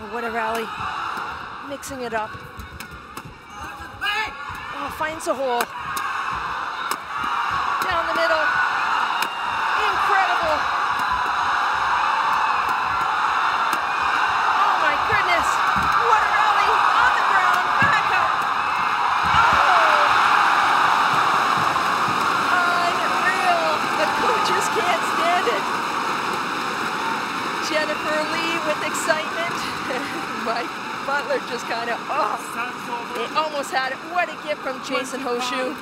Oh, what a rally. Mixing it up. Oh, finds a hole. Down the middle. Incredible. Oh my goodness. What a rally on the ground. Back up. Oh. Unreal. The coaches can't stand it. Jennifer Lee with excitement. Mike Butler just kind of, oh, they almost had it. What a gift from Jason Ho-Shue.